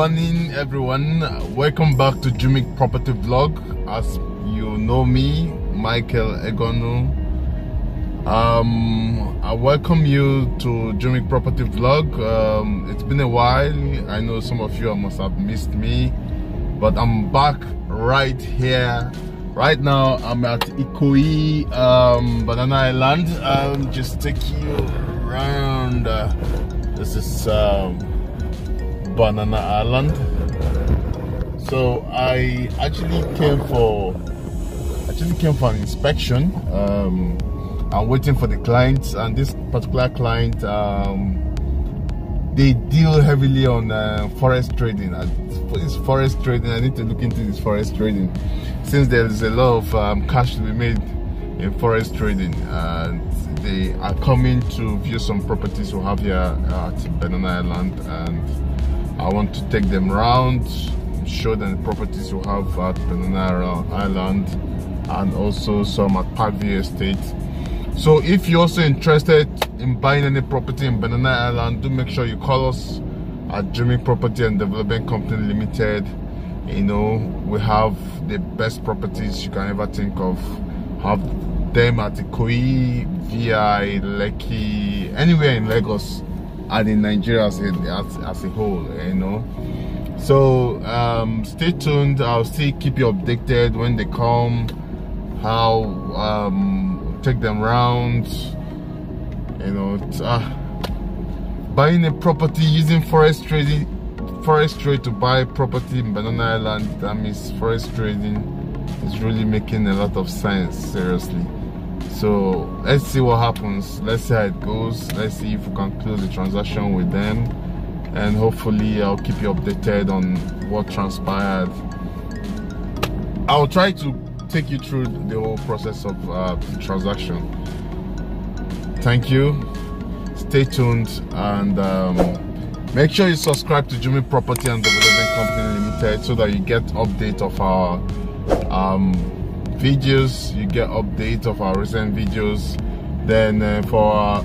morning everyone, welcome back to Jumic Property Vlog. As you know me, Michael Egonu. I welcome you to Jumic Property Vlog. It's been a while. I know some of you must have missed me, but I'm back right here. Right now I'm at Ikoyi, Banana Island. I'll just take you around. This is Banana Island. So I actually came for an inspection. I'm waiting for the clients, and this particular client, they deal heavily on forest trading. It's forest trading. I need to look into this forest trading, since there is a lot of cash to be made in forest trading. And they are coming to view some properties we have here at Banana Island, and I want to take them around, show them the properties we have at Banana Island and also some at Parkview Estate. So if you're also interested in buying any property in Banana Island, do make sure you call us at Dreaming Property and Development Company Limited. You know, we have the best properties you can ever think of. Have them at Ikoyi, VI, Lekki, anywhere in Lagos, and in Nigeria as a whole, you know. So stay tuned. I'll still keep you updated when they come, how take them around, you know. Buying a property using forest trade to buy property in Banana Island, that means forest trading is really making a lot of sense, seriously. So let's see what happens, let's see how it goes, let's see if we can close the transaction with them, and hopefully I'll keep you updated on what transpired. I'll try to take you through the whole process of the transaction. Thank you, stay tuned, and make sure you subscribe to Jumic Property and Development Company Limited so that you get update of our videos, you get updates of our recent videos. Then for our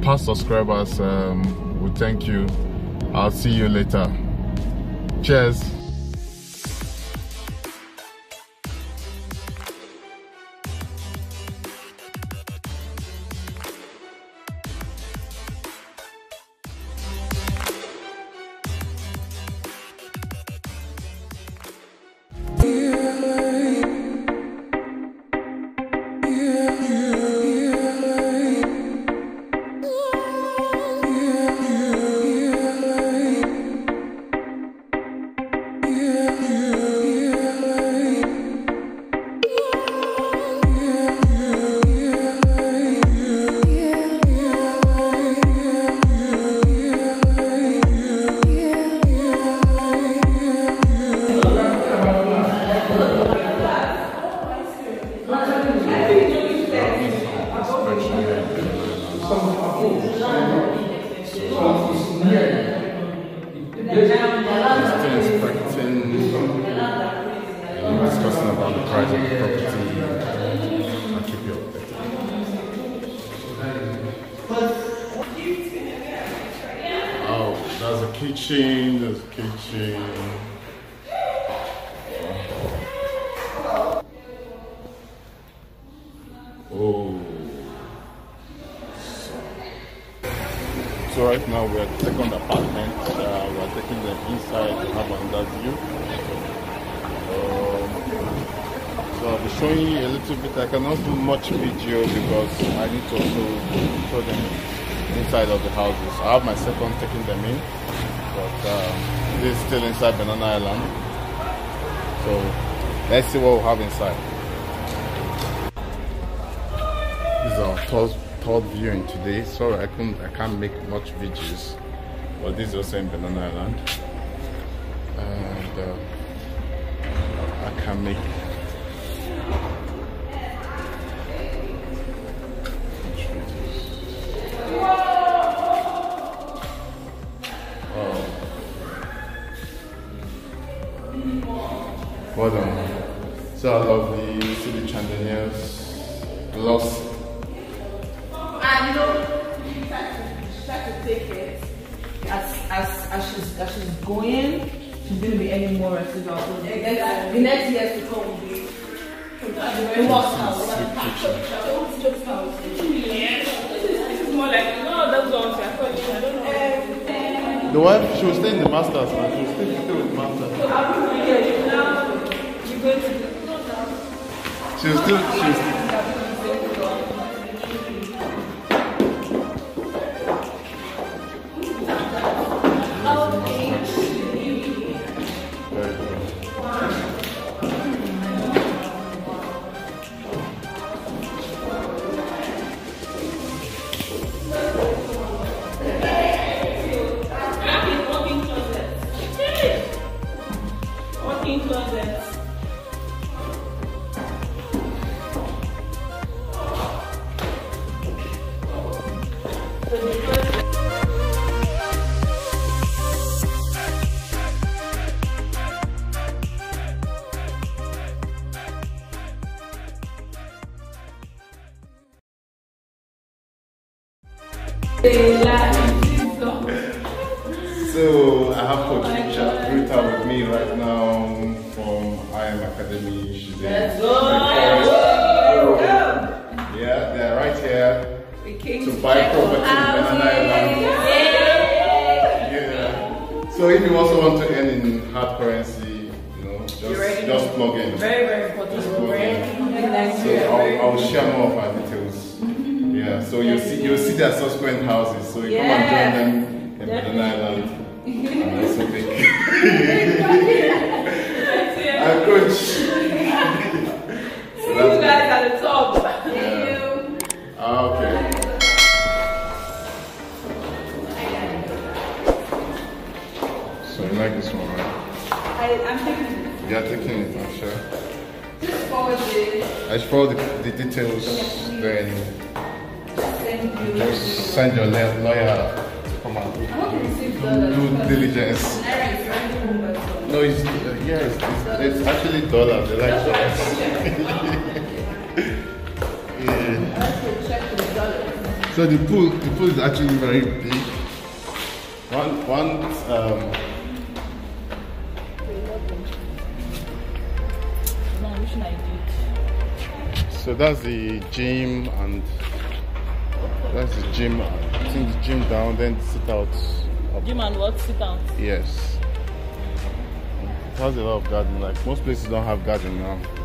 past subscribers, we thank you. I'll see you later. Cheers. Kitchen, there's a kitchen. Oh. So right now we are taking the apartment. We are taking them inside to have another view. So I'll be showing you a little bit. I cannot do much video because I need to also show them inside of the houses. I have my second taking them in, but this is still inside Banana Island. So let's see what we have inside. This is our third viewing today. Sorry, I can't make much videos, but this is also in Banana Island, and I can make. Well done. So I love the city chandeliers, glossy. I know she tried to take it as she's going. she's going to be earning more as well. So the next years to come will be the workhouse. This is more like, no, that's what I don't know. The wife, she will stay in the masters, man. She will stay with the masters. So now you're going to the masters. So I have Coach Richard Rita with me right now from IM Academy. She's yeah, they're right here to buy property in Banana Island. Yeah. So if you also want to earn in hard currency, you know, just plug in. Very, very important. So I'll share more of our details. Yeah. So you'll see their subsequent houses. So you come and join them. Banana Island. I'm so big. I'm Coach. So you guys at the top. Thank you. Ah, okay. So you like this one, right? I'm taking it. You're taking it, I'm sure. Just forward it. I should follow the details, then just send your lawyer. Come on, do diligence. No, it's yes, it's actually dollar. They like dollars. Yeah. So the pool is actually very big. So that's the gym and. That's the gym. I think the gym down, then sit out. Up. Gym and what? Sit out? Yes. It has a lot of garden. Like most places don't have garden now.